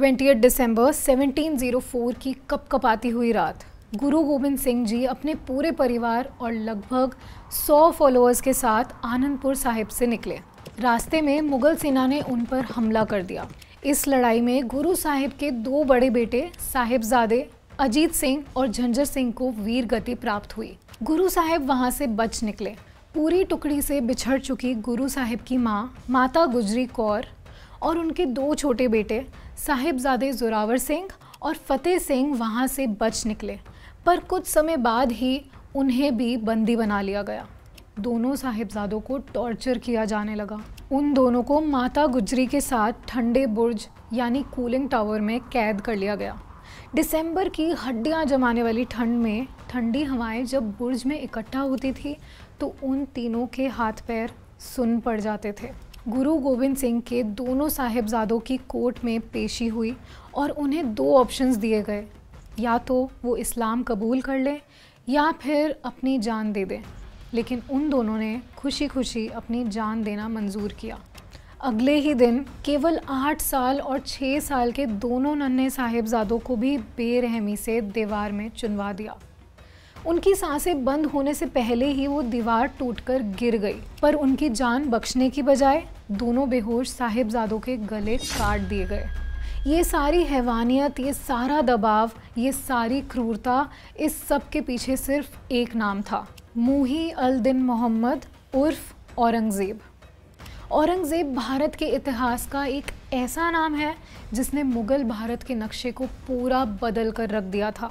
28 दिसंबर 1704 की कपकपाती हुई रात गुरु गोबिंद सिंह जी अपने पूरे परिवार और लगभग 100 फॉलोअर्स के साथ आनंदपुर साहिब से निकले। रास्ते में मुगल सेना ने उन पर हमला कर दिया। इस लड़ाई में गुरु साहिब के दो बड़े बेटे साहिबजादे अजीत सिंह और झंझर सिंह को वीर गति प्राप्त हुई। गुरु साहिब वहां से बच निकले। पूरी टुकड़ी से बिछड़ चुकी गुरु साहिब की माँ माता गुजरी कौर और उनके दो छोटे बेटे साहेबजादे जोरावर सिंह और फतेह सिंह वहां से बच निकले, पर कुछ समय बाद ही उन्हें भी बंदी बना लिया गया। दोनों साहिबजादों को टॉर्चर किया जाने लगा। उन दोनों को माता गुजरी के साथ ठंडे बुर्ज यानी कूलिंग टावर में कैद कर लिया गया। दिसंबर की हड्डियां जमाने वाली ठंड में ठंडी हवाएं जब बुर्ज में इकट्ठा होती थी तो उन तीनों के हाथ पैर सुन पड़ जाते थे। गुरु गोबिंद सिंह के दोनों साहिबजादों की कोर्ट में पेशी हुई और उन्हें दो ऑप्शंस दिए गए, या तो वो इस्लाम कबूल कर लें या फिर अपनी जान दे दें, लेकिन उन दोनों ने खुशी खुशी अपनी जान देना मंजूर किया। अगले ही दिन केवल 8 साल और 6 साल के दोनों नन्हे साहिबजादों को भी बेरहमी से दीवार में चुनवा दिया। उनकी सांसें बंद होने से पहले ही वो दीवार टूटकर गिर गई, पर उनकी जान बख्शने की बजाय दोनों बेहोश साहिबजादों के गले काट दिए गए। ये सारी हैवानियत, ये सारा दबाव, ये सारी क्रूरता, इस सब के पीछे सिर्फ एक नाम था, मुही अल्दिन मोहम्मद उर्फ औरंगजेब। औरंगजेब भारत के इतिहास का एक ऐसा नाम है जिसने मुग़ल भारत के नक्शे को पूरा बदल कर रख दिया था।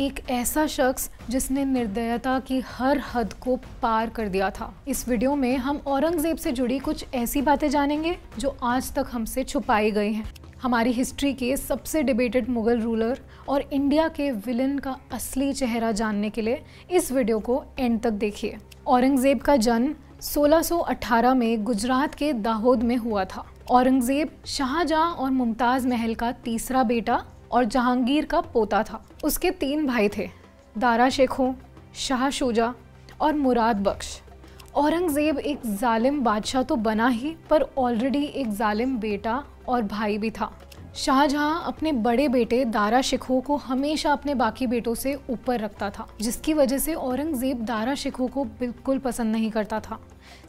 एक ऐसा शख्स जिसने निर्दयता की हर हद को पार कर दिया था। इस वीडियो में हम औरंगजेब से जुड़ी कुछ ऐसी बातें जानेंगे जो आज तक हमसे छुपाई गई हैं। हमारी हिस्ट्री के सबसे डिबेटेड मुग़ल रूलर और इंडिया के विलन का असली चेहरा जानने के लिए इस वीडियो को एंड तक देखिए। औरंगजेब का जन्म 1618 में गुजरात के दाहोद में हुआ था। औरंगजेब शाहजहां और मुमताज महल का तीसरा बेटा और जहांगीर का पोता था। उसके 3 भाई थे, दारा शिकोह, शाह शुजा और मुराद बख्श। औरंगजेब एक जालिम बादशाह तो बना ही, पर ऑलरेडी एक जालिम बेटा और भाई भी था। शाहजहां अपने बड़े बेटे दारा शिकोह को हमेशा अपने बाकी बेटों से ऊपर रखता था, जिसकी वजह से औरंगजेब दारा शिकोह को बिल्कुल पसंद नहीं करता था।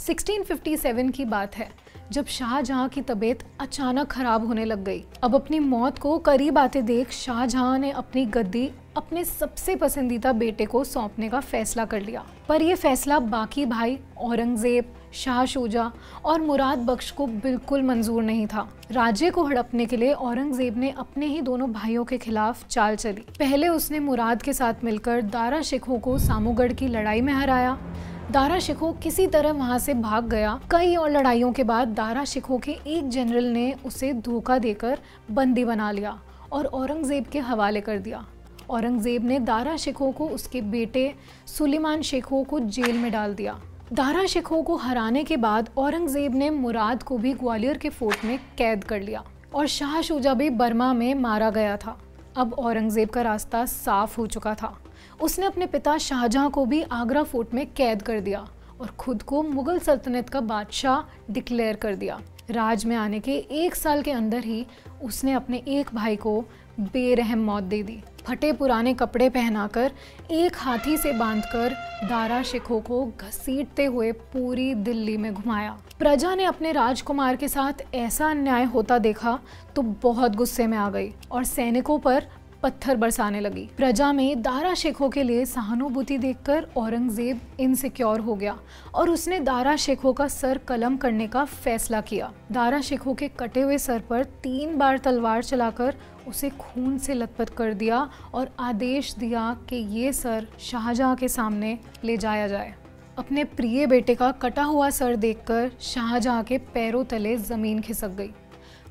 1657 की बात है जब शाहजहां की तबीयत अचानक खराब होने लग गई। अब अपनी मौत को करीब आते देख शाहजहां ने अपनी गद्दी अपने सबसे पसंदीदा बेटे को सौंपने का फैसला कर लिया, पर यह फैसला बाकी भाई औरंगजेब, शाह शुजा और मुराद बख्श को बिल्कुल मंजूर नहीं था। राज्य को हड़पने के लिए औरंगजेब ने अपने ही दोनों भाइयों के खिलाफ चाल चली। पहले उसने मुराद के साथ मिलकर दारा शिकोह को सामूगढ़ की लड़ाई में हराया। दारा शिकोह किसी तरह वहां से भाग गया। कई और लड़ाइयों के बाद दारा शिकोह के एक जनरल ने उसे धोखा देकर बंदी बना लिया और औरंगजेब के हवाले कर दिया। औरंगजेब ने दारा शिकोह को उसके बेटे सुलेमान शिकोह को जेल में डाल दिया। दारा शिकोह को हराने के बाद औरंगजेब ने मुराद को भी ग्वालियर के फोर्ट में कैद कर लिया और शाह शुजा भी बर्मा में मारा गया था। अब औरंगजेब का रास्ता साफ हो चुका था। उसने अपने पिता शाहजहां को भी आगरा फोर्ट में कैद कर दिया और खुद को मुगल सल्तनत का बादशाह डिक्लेयर कर दिया। राज में आने के 1 साल के अंदर ही उसने अपने एक भाई को बेरहम मौत दे दी। फटे पुराने कपड़े पहनाकर, एक हाथी से बांधकर दारा शिकोह को घसीटते हुए पूरी दिल्ली में घुमाया। प्रजा ने अपने राजकुमार के साथ ऐसा अन्याय होता देखा तो बहुत गुस्से में आ गई और सैनिकों पर पत्थर बरसाने लगी। प्रजा में दारा शिकोह के लिए सहानुभूति देखकर औरंगजेब इनसिक्योर हो गया और उसने दारा शिकोह का सर कलम करने का फैसला किया। दारा शिकोह के कटे हुए सर पर 3 बार तलवार चलाकर उसे खून से लथपथ कर दिया और आदेश दिया कि ये सर शाहजहां के सामने ले जाया जाए। अपने प्रिय बेटे का कटा हुआ सर देखकर शाहजहां के पैरों तले जमीन खिसक गई।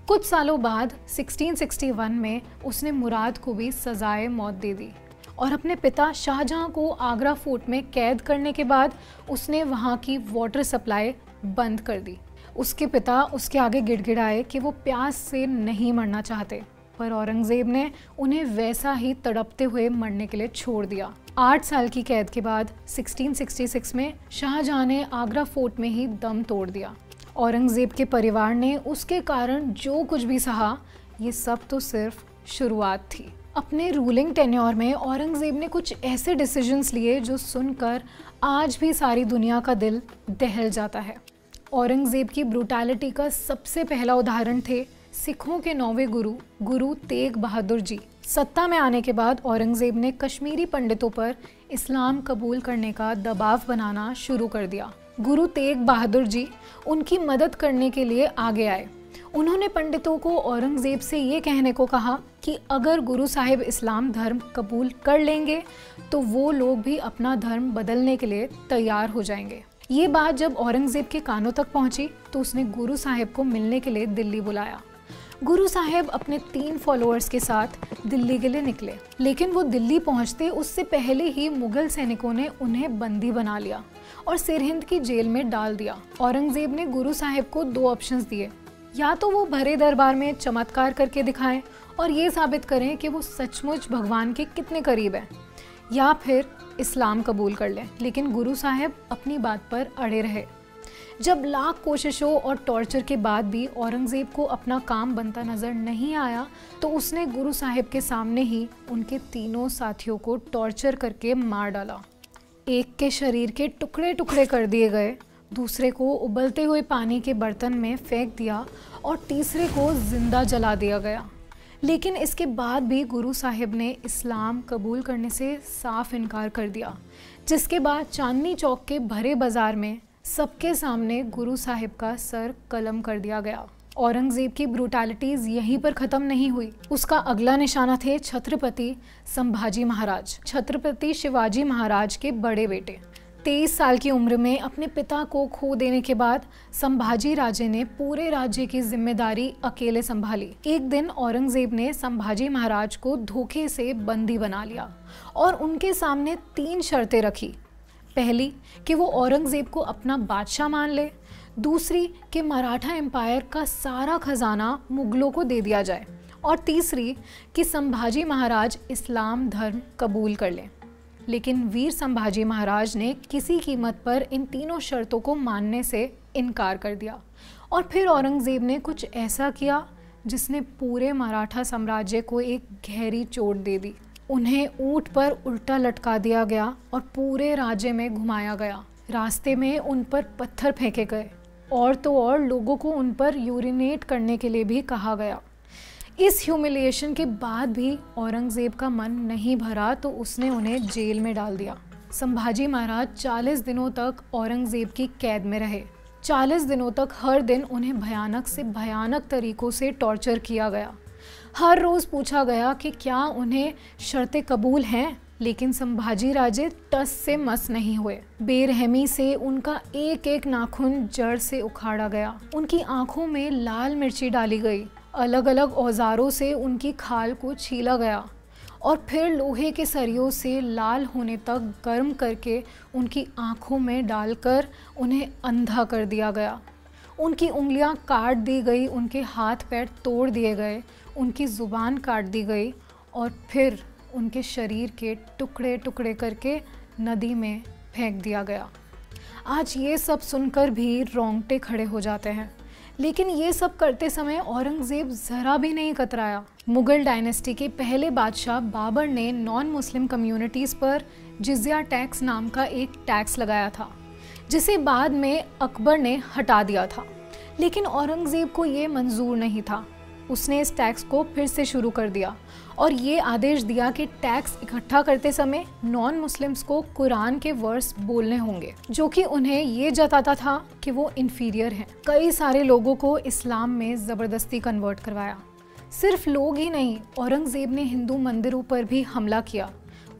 कुछ सालों बाद 1661 में उसने मुराद को भी सजाए मौत दे दी और अपने पिता शाहजहां को आगरा फोर्ट में कैद करने के बाद उसने वहां की वाटर सप्लाई बंद कर दी। उसके पिता उसके आगे गिड़गिड़ाए कि वो प्यास से नहीं मरना चाहते, पर औरंगजेब ने उन्हें वैसा ही तड़पते हुए मरने के लिए छोड़ दिया। 8 साल की कैद के बाद 1666 में शाहजहां ने आगरा फोर्ट में ही दम तोड़ दिया। औरंगजेब के परिवार ने उसके कारण जो कुछ भी सहा, ये सब तो सिर्फ शुरुआत थी। अपने रूलिंग टेन्योर में औरंगज़ेब ने कुछ ऐसे डिसीजंस लिए जो सुनकर आज भी सारी दुनिया का दिल दहल जाता है। औरंगज़ेब की ब्रूटैलिटी का सबसे पहला उदाहरण थे सिखों के नौवे गुरु तेग बहादुर जी। सत्ता में आने के बाद औरंगज़ेब ने कश्मीरी पंडितों पर इस्लाम कबूल करने का दबाव बनाना शुरू कर दिया। गुरु तेग बहादुर जी उनकी मदद करने के लिए आगे आए। उन्होंने पंडितों को औरंगज़ेब से ये कहने को कहा कि अगर गुरु साहिब इस्लाम धर्म कबूल कर लेंगे तो वो लोग भी अपना धर्म बदलने के लिए तैयार हो जाएंगे। ये बात जब औरंगज़ेब के कानों तक पहुंची तो उसने गुरु साहिब को मिलने के लिए दिल्ली बुलाया। गुरु साहिब अपने 3 फॉलोअर्स के साथ दिल्ली के लिए निकले, लेकिन वो दिल्ली पहुंचते उससे पहले ही मुग़ल सैनिकों ने उन्हें बंदी बना लिया और सिरहिंद की जेल में डाल दिया। औरंगज़ेब ने गुरु साहिब को 2 ऑप्शंस दिए, या तो वो भरे दरबार में चमत्कार करके दिखाएं और ये साबित करें कि वो सचमुच भगवान के कितने करीब हैं, या फिर इस्लाम कबूल कर लें। लेकिन गुरु साहिब अपनी बात पर अड़े रहे। जब लाख कोशिशों और टॉर्चर के बाद भी औरंगज़ेब को अपना काम बनता नज़र नहीं आया तो उसने गुरु साहिब के सामने ही उनके 3 साथियों को टॉर्चर करके मार डाला। एक के शरीर के टुकड़े टुकड़े कर दिए गए, दूसरे को उबलते हुए पानी के बर्तन में फेंक दिया और तीसरे को जिंदा जला दिया गया। लेकिन इसके बाद भी गुरु साहिब ने इस्लाम कबूल करने से साफ इनकार कर दिया, जिसके बाद चांदनी चौक के भरे बाज़ार में सबके सामने गुरु साहिब का सर कलम कर दिया गया। औरंगज़ेब की ब्रूटैलिटीज़ यहीं पर ख़त्म नहीं हुई। उसका अगला निशाना थे छत्रपति संभाजी महाराज, छत्रपति शिवाजी महाराज के बड़े बेटे। 23 साल की उम्र में अपने पिता को खो देने के बाद संभाजी राजे ने पूरे राज्य की जिम्मेदारी अकेले संभाली। एक दिन औरंगज़ेब ने संभाजी महाराज को धोखे से बंदी बना लिया और उनके सामने 3 शर्तें रखी। पहली कि वो औरंगज़ेब को अपना बादशाह मान ले, दूसरी कि मराठा एम्पायर का सारा खजाना मुग़लों को दे दिया जाए, और तीसरी कि संभाजी महाराज इस्लाम धर्म कबूल कर लें। लेकिन वीर संभाजी महाराज ने किसी कीमत पर इन 3 शर्तों को मानने से इनकार कर दिया और फिर औरंगज़ेब ने कुछ ऐसा किया जिसने पूरे मराठा साम्राज्य को एक गहरी चोट दे दी। उन्हें ऊंट पर उल्टा लटका दिया गया और पूरे राज्य में घुमाया गया। रास्ते में उन पर पत्थर फेंके गए और तो और लोगों को उन पर यूरिनेट करने के लिए भी कहा गया। इस ह्यूमिलिएशन के बाद भी औरंगज़ेब का मन नहीं भरा तो उसने उन्हें जेल में डाल दिया। संभाजी महाराज 40 दिनों तक औरंगज़ेब की कैद में रहे। 40 दिनों तक हर दिन उन्हें भयानक से भयानक तरीक़ों से टॉर्चर किया गया। हर रोज़ पूछा गया कि क्या उन्हें शर्तें कबूल हैं, लेकिन संभाजी राजे टस से मस नहीं हुए। बेरहमी से उनका एक एक नाखून जड़ से उखाड़ा गया, उनकी आँखों में लाल मिर्ची डाली गई, अलग अलग औजारों से उनकी खाल को छीला गया और फिर लोहे के सरियों से लाल होने तक गर्म करके उनकी आँखों में डालकर उन्हें अंधा कर दिया गया। उनकी उंगलियां काट दी गई, उनके हाथ पैर तोड़ दिए गए, उनकी ज़ुबान काट दी गई और फिर उनके शरीर के टुकड़े टुकड़े करके नदी में फेंक दिया गया। आज ये सब सुनकर भी रोंगटे खड़े हो जाते हैं, लेकिन ये सब करते समय औरंगज़ेब ज़रा भी नहीं कतराया। मुग़ल डायनेस्टी के पहले बादशाह बाबर ने नॉन मुस्लिम कम्युनिटीज़ पर जिज़िया टैक्स नाम का एक टैक्स लगाया था, जिसे बाद में अकबर ने हटा दिया था, लेकिन औरंगज़ेब को ये मंजूर नहीं था। उसने इस टैक्स को फिर से शुरू कर दिया और ये आदेश दिया कि टैक्स इकट्ठा करते समय नॉन मुस्लिम्स को कुरान के वर्स बोलने होंगे, जो कि उन्हें ये जताता था कि वो इन्फीरियर हैं। कई सारे लोगों को इस्लाम में ज़बरदस्ती कन्वर्ट करवाया। सिर्फ लोग ही नहीं, औरंगज़ेब ने हिंदू मंदिरों पर भी हमला किया।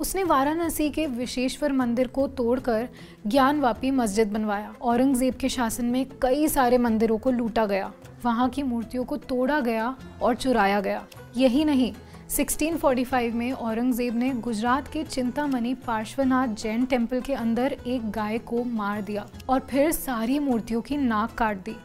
उसने वाराणसी के विश्वेश्वर मंदिर को तोड़कर ज्ञानवापी मस्जिद बनवाया। औरंगज़ेब के शासन में कई सारे मंदिरों को लूटा गया, वहाँ की मूर्तियों को तोड़ा गया और चुराया गया। यही नहीं, 1645 में औरंगज़ेब ने गुजरात के चिंतामणि पार्श्वनाथ जैन टेम्पल के अंदर एक गाय को मार दिया और फिर सारी मूर्तियों की नाक काट दी।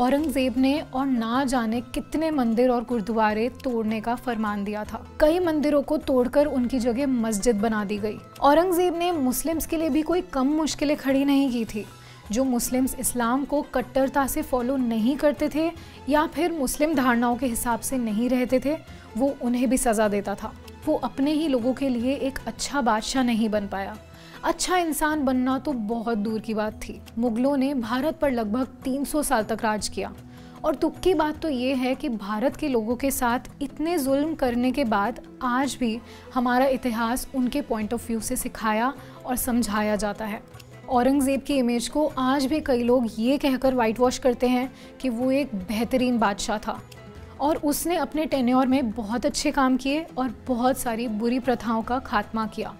औरंगज़ेब ने और ना जाने कितने मंदिर और गुरुद्वारे तोड़ने का फरमान दिया था। कई मंदिरों को तोड़कर उनकी जगह मस्जिद बना दी गई। औरंगज़ेब ने मुस्लिम्स के लिए भी कोई कम मुश्किलें खड़ी नहीं की थी। जो मुस्लिम्स इस्लाम को कट्टरता से फॉलो नहीं करते थे या फिर मुस्लिम धारणाओं के हिसाब से नहीं रहते थे, वो उन्हें भी सज़ा देता था। वो अपने ही लोगों के लिए एक अच्छा बादशाह नहीं बन पाया। अच्छा इंसान बनना तो बहुत दूर की बात थी। मुग़लों ने भारत पर लगभग 300 साल तक राज किया और दुख की बात तो ये है कि भारत के लोगों के साथ इतने जुल्म करने के बाद आज भी हमारा इतिहास उनके पॉइंट ऑफ व्यू से सिखाया और समझाया जाता है। औरंगजेब की इमेज को आज भी कई लोग ये कहकर वाइट वॉश करते हैं कि वो एक बेहतरीन बादशाह था और उसने अपने टेन्योर में बहुत अच्छे काम किए और बहुत सारी बुरी प्रथाओं का खात्मा किया।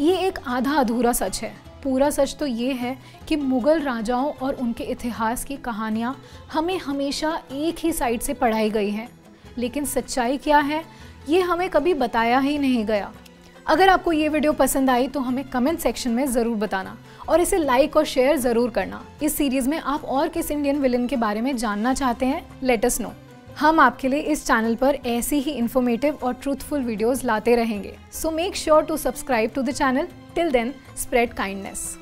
ये एक आधा अधूरा सच है। पूरा सच तो ये है कि मुग़ल राजाओं और उनके इतिहास की कहानियाँ हमें हमेशा एक ही साइड से पढ़ाई गई हैं, लेकिन सच्चाई क्या है ये हमें कभी बताया ही नहीं गया। अगर आपको ये वीडियो पसंद आई तो हमें कमेंट सेक्शन में ज़रूर बताना और इसे लाइक और शेयर ज़रूर करना। इस सीरीज़ में आप और किस इंडियन विलन के बारे में जानना चाहते हैं, लेट अस नो। हम आपके लिए इस चैनल पर ऐसी ही इन्फॉर्मेटिव और ट्रूथफुल वीडियोस लाते रहेंगे। So make sure to subscribe to the channel. Till then, spread kindness.